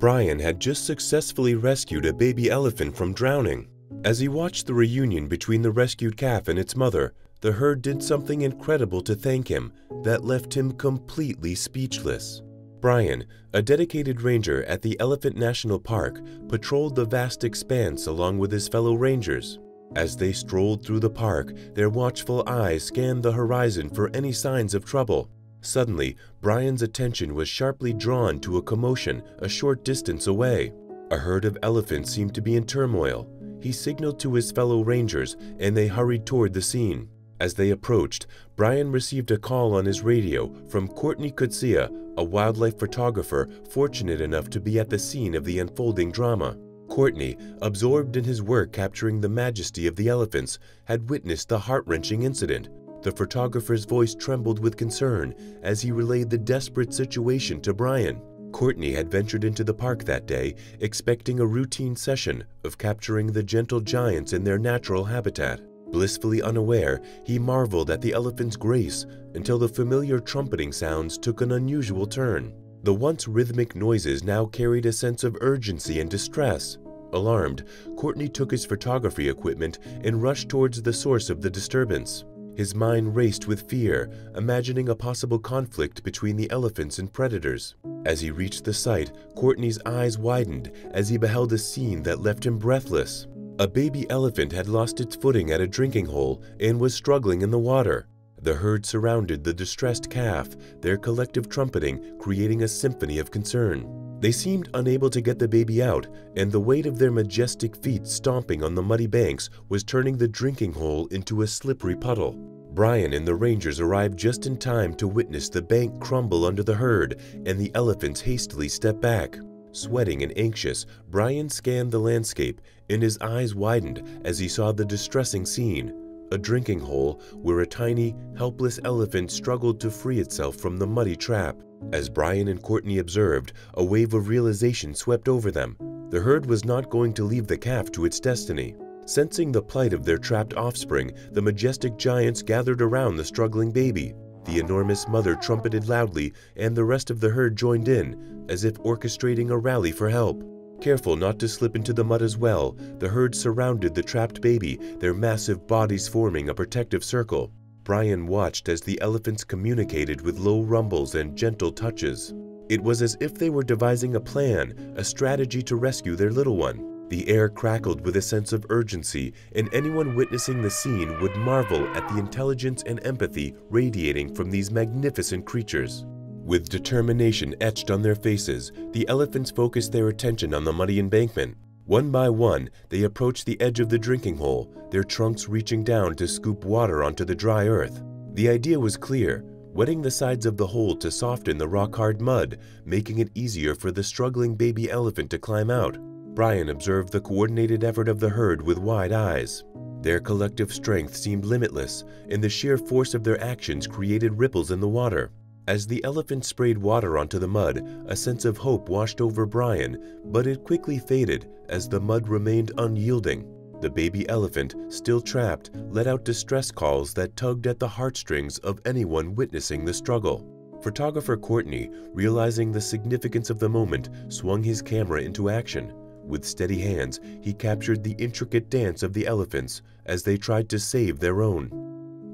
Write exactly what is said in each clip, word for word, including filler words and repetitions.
Brian had just successfully rescued a baby elephant from drowning. As he watched the reunion between the rescued calf and its mother, the herd did something incredible to thank him that left him completely speechless. Brian, a dedicated ranger at the Elephant National Park, patrolled the vast expanse along with his fellow rangers. As they strolled through the park, their watchful eyes scanned the horizon for any signs of trouble. Suddenly, Brian's attention was sharply drawn to a commotion a short distance away. A herd of elephants seemed to be in turmoil. He signaled to his fellow rangers, and they hurried toward the scene. As they approached, Brian received a call on his radio from Courtney Kutsia, a wildlife photographer fortunate enough to be at the scene of the unfolding drama. Courtney, absorbed in his work capturing the majesty of the elephants, had witnessed the heart-wrenching incident. The photographer's voice trembled with concern as he relayed the desperate situation to Brian. Courtney had ventured into the park that day, expecting a routine session of capturing the gentle giants in their natural habitat. Blissfully unaware, he marveled at the elephant's grace until the familiar trumpeting sounds took an unusual turn. The once rhythmic noises now carried a sense of urgency and distress. Alarmed, Courtney took his photography equipment and rushed towards the source of the disturbance. His mind raced with fear, imagining a possible conflict between the elephants and predators. As he reached the site, Courtney's eyes widened as he beheld a scene that left him breathless. A baby elephant had lost its footing at a drinking hole and was struggling in the water. The herd surrounded the distressed calf, their collective trumpeting creating a symphony of concern. They seemed unable to get the baby out, and the weight of their majestic feet stomping on the muddy banks was turning the drinking hole into a slippery puddle. Brian and the rangers arrived just in time to witness the bank crumble under the herd, and the elephants hastily step back. Sweating and anxious, Brian scanned the landscape, and his eyes widened as he saw the distressing scene, a drinking hole where a tiny, helpless elephant struggled to free itself from the muddy trap. As Brian and Courtney observed, a wave of realization swept over them. The herd was not going to leave the calf to its destiny. Sensing the plight of their trapped offspring, the majestic giants gathered around the struggling baby. The enormous mother trumpeted loudly, and the rest of the herd joined in, as if orchestrating a rally for help. Careful not to slip into the mud as well, the herd surrounded the trapped baby, their massive bodies forming a protective circle. Brian watched as the elephants communicated with low rumbles and gentle touches. It was as if they were devising a plan, a strategy to rescue their little one. The air crackled with a sense of urgency, and anyone witnessing the scene would marvel at the intelligence and empathy radiating from these magnificent creatures. With determination etched on their faces, the elephants focused their attention on the muddy embankment. One by one, they approached the edge of the drinking hole, their trunks reaching down to scoop water onto the dry earth. The idea was clear, wetting the sides of the hole to soften the rock-hard mud, making it easier for the struggling baby elephant to climb out. Brian observed the coordinated effort of the herd with wide eyes. Their collective strength seemed limitless, and the sheer force of their actions created ripples in the water. As the elephant sprayed water onto the mud, a sense of hope washed over Brian, but it quickly faded as the mud remained unyielding. The baby elephant, still trapped, let out distress calls that tugged at the heartstrings of anyone witnessing the struggle. Photographer Courtney, realizing the significance of the moment, swung his camera into action. With steady hands, he captured the intricate dance of the elephants as they tried to save their own.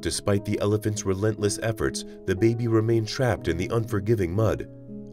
Despite the elephant's relentless efforts, the baby remained trapped in the unforgiving mud.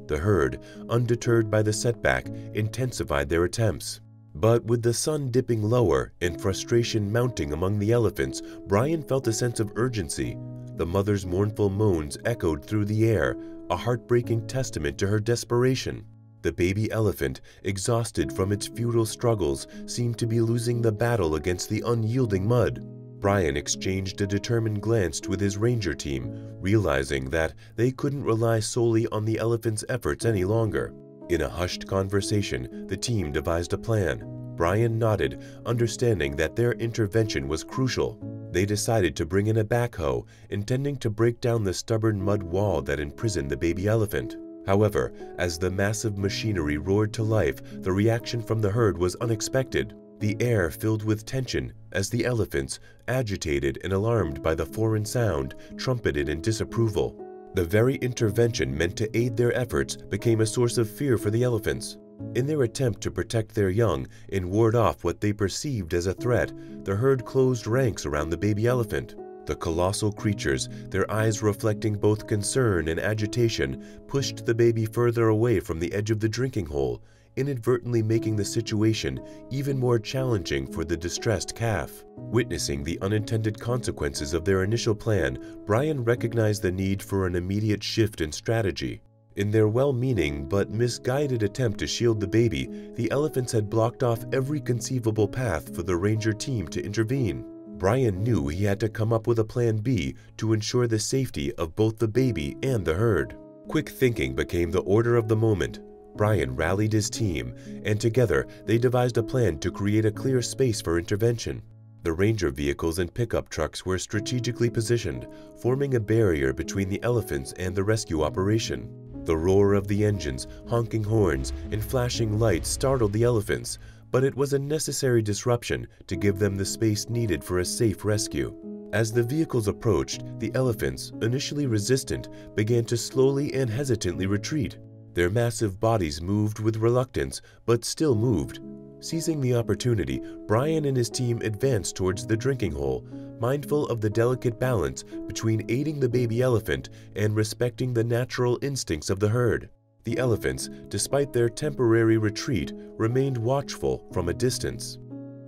The herd, undeterred by the setback, intensified their attempts. But with the sun dipping lower and frustration mounting among the elephants, Brian felt a sense of urgency. The mother's mournful moans echoed through the air, a heartbreaking testament to her desperation. The baby elephant, exhausted from its futile struggles, seemed to be losing the battle against the unyielding mud. Brian exchanged a determined glance with his ranger team, realizing that they couldn't rely solely on the elephant's efforts any longer. In a hushed conversation, the team devised a plan. Brian nodded, understanding that their intervention was crucial. They decided to bring in a backhoe, intending to break down the stubborn mud wall that imprisoned the baby elephant. However, as the massive machinery roared to life, the reaction from the herd was unexpected. The air filled with tension as the elephants, agitated and alarmed by the foreign sound, trumpeted in disapproval. The very intervention meant to aid their efforts became a source of fear for the elephants. In their attempt to protect their young and ward off what they perceived as a threat, the herd closed ranks around the baby elephant. The colossal creatures, their eyes reflecting both concern and agitation, pushed the baby further away from the edge of the drinking hole, inadvertently making the situation even more challenging for the distressed calf. Witnessing the unintended consequences of their initial plan, Brian recognized the need for an immediate shift in strategy. In their well-meaning but misguided attempt to shield the baby, the elephants had blocked off every conceivable path for the ranger team to intervene. Brian knew he had to come up with a plan B to ensure the safety of both the baby and the herd. Quick thinking became the order of the moment. Brian rallied his team, and together they devised a plan to create a clear space for intervention. The ranger vehicles and pickup trucks were strategically positioned, forming a barrier between the elephants and the rescue operation. The roar of the engines, honking horns, and flashing lights startled the elephants, but it was a necessary disruption to give them the space needed for a safe rescue. As the vehicles approached, the elephants, initially resistant, began to slowly and hesitantly retreat. Their massive bodies moved with reluctance, but still moved. Seizing the opportunity, Brian and his team advanced towards the drinking hole, mindful of the delicate balance between aiding the baby elephant and respecting the natural instincts of the herd. The elephants, despite their temporary retreat, remained watchful from a distance.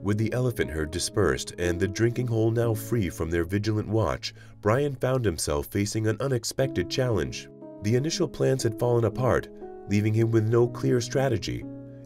With the elephant herd dispersed and the drinking hole now free from their vigilant watch, Brian found himself facing an unexpected challenge. The initial plans had fallen apart, leaving him with no clear strategy.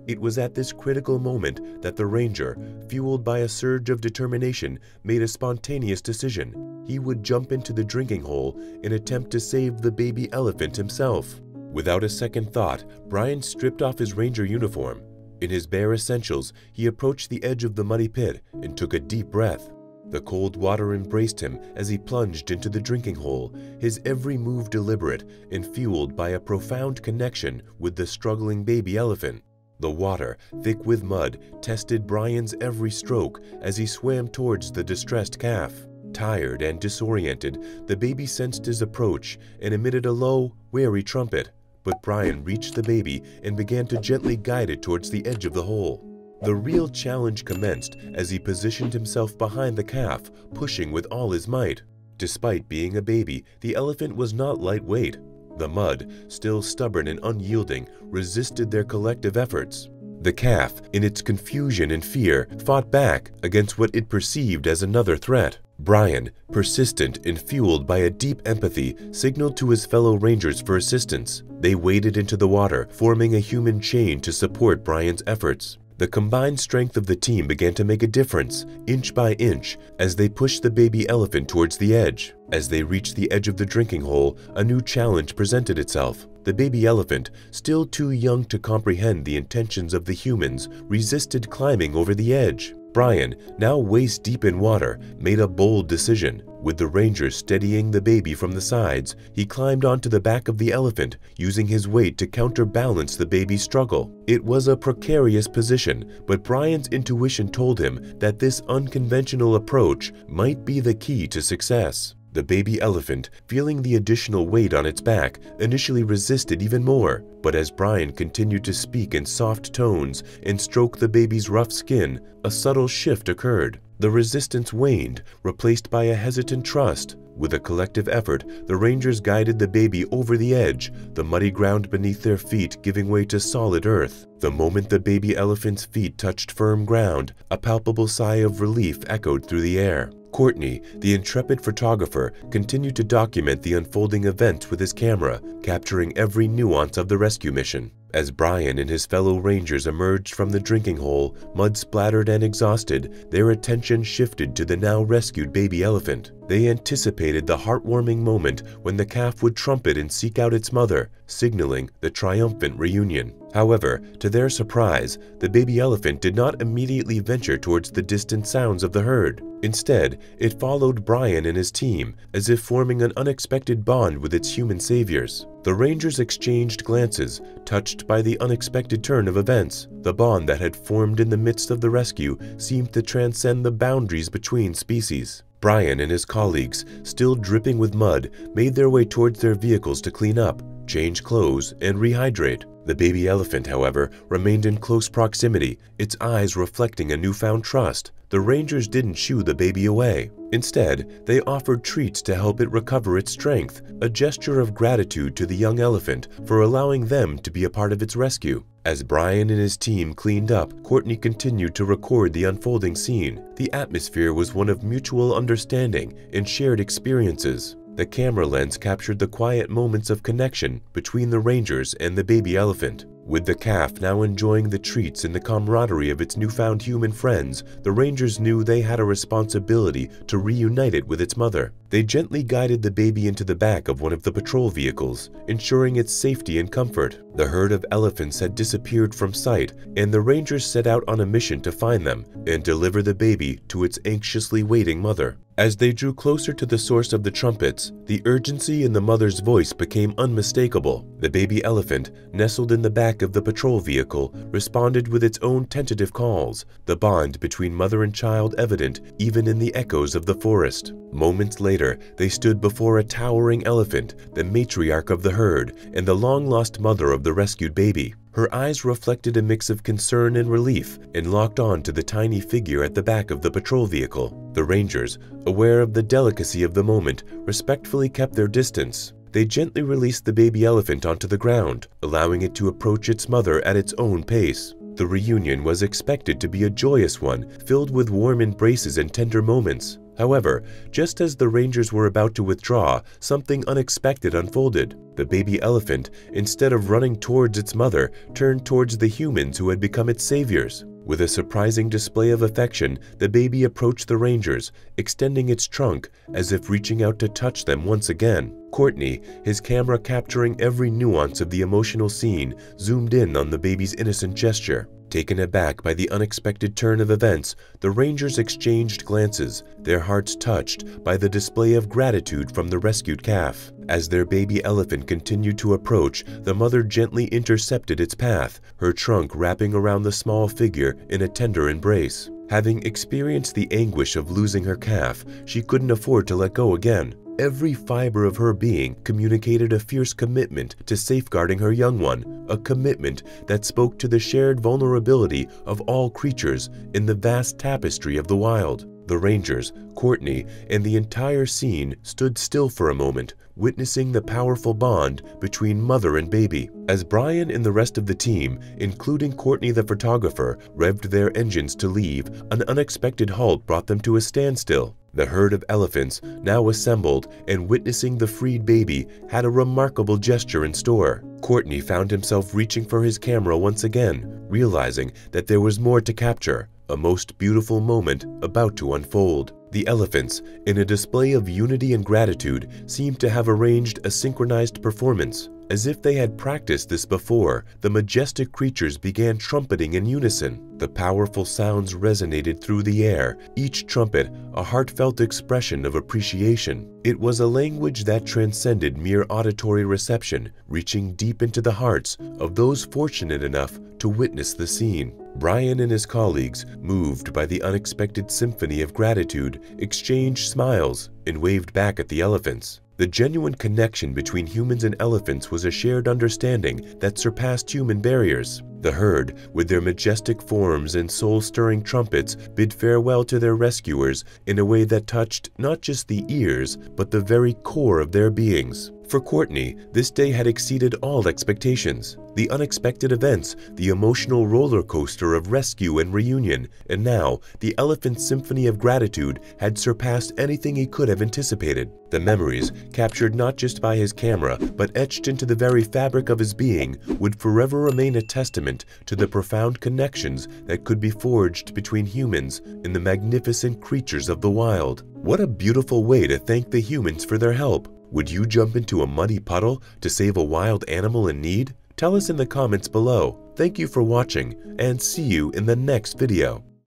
It was at this critical moment that the ranger, fueled by a surge of determination, made a spontaneous decision. He would jump into the drinking hole and attempt to save the baby elephant himself. Without a second thought, Brian stripped off his ranger uniform. In his bare essentials, he approached the edge of the muddy pit and took a deep breath. The cold water embraced him as he plunged into the drinking hole, his every move deliberate and fueled by a profound connection with the struggling baby elephant. The water, thick with mud, tested Brian's every stroke as he swam towards the distressed calf. Tired and disoriented, the baby sensed his approach and emitted a low, wary trumpet. But Brian reached the baby and began to gently guide it towards the edge of the hole. The real challenge commenced as he positioned himself behind the calf, pushing with all his might. Despite being a baby, the elephant was not lightweight. The mud, still stubborn and unyielding, resisted their collective efforts. The calf, in its confusion and fear, fought back against what it perceived as another threat. Brian, persistent and fueled by a deep empathy, signaled to his fellow rangers for assistance. They waded into the water, forming a human chain to support Brian's efforts. The combined strength of the team began to make a difference, inch by inch, as they pushed the baby elephant towards the edge. As they reached the edge of the drinking hole, a new challenge presented itself. The baby elephant, still too young to comprehend the intentions of the humans, resisted climbing over the edge. Brian, now waist-deep in water, made a bold decision. With the ranger steadying the baby from the sides, he climbed onto the back of the elephant, using his weight to counterbalance the baby's struggle. It was a precarious position, but Brian's intuition told him that this unconventional approach might be the key to success. The baby elephant, feeling the additional weight on its back, initially resisted even more. But as Brian continued to speak in soft tones and stroke the baby's rough skin, a subtle shift occurred. The resistance waned, replaced by a hesitant trust. With a collective effort, the rangers guided the baby over the edge, the muddy ground beneath their feet giving way to solid earth. The moment the baby elephant's feet touched firm ground, a palpable sigh of relief echoed through the air. Courtney, the intrepid photographer, continued to document the unfolding events with his camera, capturing every nuance of the rescue mission. As Brian and his fellow rangers emerged from the drinking hole, mud-splattered and exhausted, their attention shifted to the now-rescued baby elephant. They anticipated the heartwarming moment when the calf would trumpet and seek out its mother, signaling the triumphant reunion. However, to their surprise, the baby elephant did not immediately venture towards the distant sounds of the herd. Instead, it followed Brian and his team, as if forming an unexpected bond with its human saviors. The rangers exchanged glances, touched by the unexpected turn of events. The bond that had formed in the midst of the rescue seemed to transcend the boundaries between species. Brian and his colleagues, still dripping with mud, made their way towards their vehicles to clean up, change clothes, and rehydrate. The baby elephant, however, remained in close proximity, its eyes reflecting a newfound trust. The rangers didn't shoo the baby away. Instead, they offered treats to help it recover its strength, a gesture of gratitude to the young elephant for allowing them to be a part of its rescue. As Brian and his team cleaned up, Courtney continued to record the unfolding scene. The atmosphere was one of mutual understanding and shared experiences. The camera lens captured the quiet moments of connection between the rangers and the baby elephant. With the calf now enjoying the treats and the camaraderie of its newfound human friends, the rangers knew they had a responsibility to reunite it with its mother. They gently guided the baby into the back of one of the patrol vehicles, ensuring its safety and comfort. The herd of elephants had disappeared from sight, and the rangers set out on a mission to find them and deliver the baby to its anxiously waiting mother. As they drew closer to the source of the trumpets, the urgency in the mother's voice became unmistakable. The baby elephant, nestled in the back of the patrol vehicle, responded with its own tentative calls, the bond between mother and child evident even in the echoes of the forest. Moments later, they stood before a towering elephant, the matriarch of the herd, and the long-lost mother of the rescued baby. Her eyes reflected a mix of concern and relief and locked on to the tiny figure at the back of the patrol vehicle. The rangers, aware of the delicacy of the moment, respectfully kept their distance. They gently released the baby elephant onto the ground, allowing it to approach its mother at its own pace. The reunion was expected to be a joyous one, filled with warm embraces and tender moments. However, just as the rangers were about to withdraw, something unexpected unfolded. The baby elephant, instead of running towards its mother, turned towards the humans who had become its saviors. With a surprising display of affection, the baby approached the rangers, extending its trunk as if reaching out to touch them once again. Courtney, his camera capturing every nuance of the emotional scene, zoomed in on the baby's innocent gesture. Taken aback by the unexpected turn of events, the rangers exchanged glances, their hearts touched by the display of gratitude from the rescued calf. As their baby elephant continued to approach, the mother gently intercepted its path, her trunk wrapping around the small figure in a tender embrace. Having experienced the anguish of losing her calf, she couldn't afford to let go again. Every fiber of her being communicated a fierce commitment to safeguarding her young one, a commitment that spoke to the shared vulnerability of all creatures in the vast tapestry of the wild. The rangers, Courtney, and the entire scene stood still for a moment, witnessing the powerful bond between mother and baby. As Brian and the rest of the team, including Courtney the photographer, revved their engines to leave, an unexpected halt brought them to a standstill. The herd of elephants, now assembled and witnessing the freed baby, had a remarkable gesture in store. Courtney found himself reaching for his camera once again, realizing that there was more to capture, a most beautiful moment about to unfold. The elephants, in a display of unity and gratitude, seemed to have arranged a synchronized performance. As if they had practiced this before, the majestic creatures began trumpeting in unison. The powerful sounds resonated through the air, each trumpet a heartfelt expression of appreciation. It was a language that transcended mere auditory reception, reaching deep into the hearts of those fortunate enough to witness the scene. Brian and his colleagues, moved by the unexpected symphony of gratitude, exchanged smiles and waved back at the elephants. The genuine connection between humans and elephants was a shared understanding that surpassed human barriers. The herd, with their majestic forms and soul-stirring trumpets, bid farewell to their rescuers in a way that touched not just the ears, but the very core of their beings. For Courtney, this day had exceeded all expectations. The unexpected events, the emotional roller coaster of rescue and reunion, and now the elephant symphony of gratitude had surpassed anything he could have anticipated. The memories, captured not just by his camera, but etched into the very fabric of his being, would forever remain a testament to the profound connections that could be forged between humans and the magnificent creatures of the wild. What a beautiful way to thank the humans for their help. Would you jump into a muddy puddle to save a wild animal in need? Tell us in the comments below. Thank you for watching, and see you in the next video.